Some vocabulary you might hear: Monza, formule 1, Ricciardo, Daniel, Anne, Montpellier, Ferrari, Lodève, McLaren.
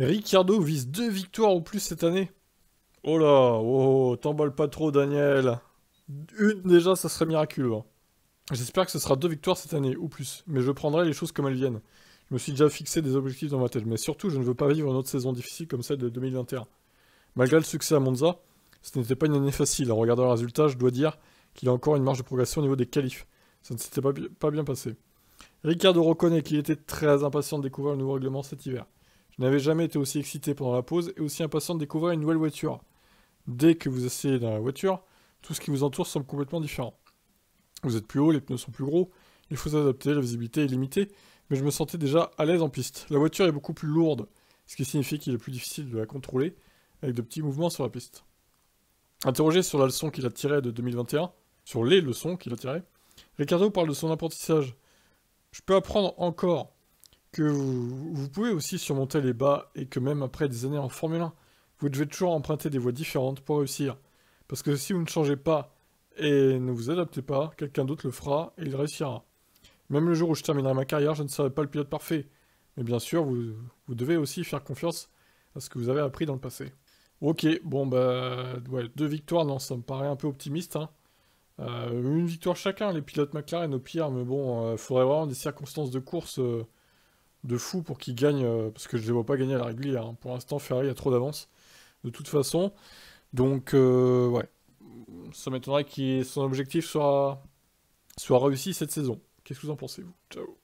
Ricciardo vise 2 victoires ou plus cette année. Oh là, oh, t'emballe pas trop, Daniel. Une déjà, ça serait miraculeux. Hein. J'espère que ce sera 2 victoires cette année ou plus, mais je prendrai les choses comme elles viennent. Je me suis déjà fixé des objectifs dans ma tête, mais surtout, je ne veux pas vivre une autre saison difficile comme celle de 2021. Malgré le succès à Monza, ce n'était pas une année facile. En regardant le résultat, je dois dire qu'il a encore une marge de progression au niveau des qualifs. Ça ne s'était pas bien passé. Ricciardo reconnaît qu'il était très impatient de découvrir le nouveau règlement cet hiver. Je n'avais jamais été aussi excité pendant la pause et aussi impatient de découvrir une nouvelle voiture. Dès que vous essayez dans la voiture, tout ce qui vous entoure semble complètement différent. Vous êtes plus haut, les pneus sont plus gros, il faut s'adapter, la visibilité est limitée, mais je me sentais déjà à l'aise en piste. La voiture est beaucoup plus lourde, ce qui signifie qu'il est plus difficile de la contrôler avec de petits mouvements sur la piste. Interrogé sur la leçon qu'il a tirée de 2021, sur les leçons qu'il a tirées, Ricciardo parle de son apprentissage. Je peux apprendre encore que vous pouvez aussi surmonter les bas et que même après des années en Formule 1, vous devez toujours emprunter des voies différentes pour réussir. Parce que si vous ne changez pas et ne vous adaptez pas, quelqu'un d'autre le fera et il réussira. Même le jour où je terminerai ma carrière, je ne serai pas le pilote parfait. Mais bien sûr, vous devez aussi faire confiance à ce que vous avez appris dans le passé. Ok, bon bah, ouais, 2 victoires, non, ça me paraît un peu optimiste. Hein. Une victoire chacun, les pilotes McLaren au pire, mais bon, faudrait vraiment des circonstances de course de fou pour qu'ils gagnent, parce que je les vois pas gagner à la régulière. Hein. Pour l'instant, Ferrari a trop d'avance, de toute façon. Donc, ouais, ça m'étonnerait que son objectif soit réussi cette saison. Qu'est-ce que vous en pensez, vous? Ciao.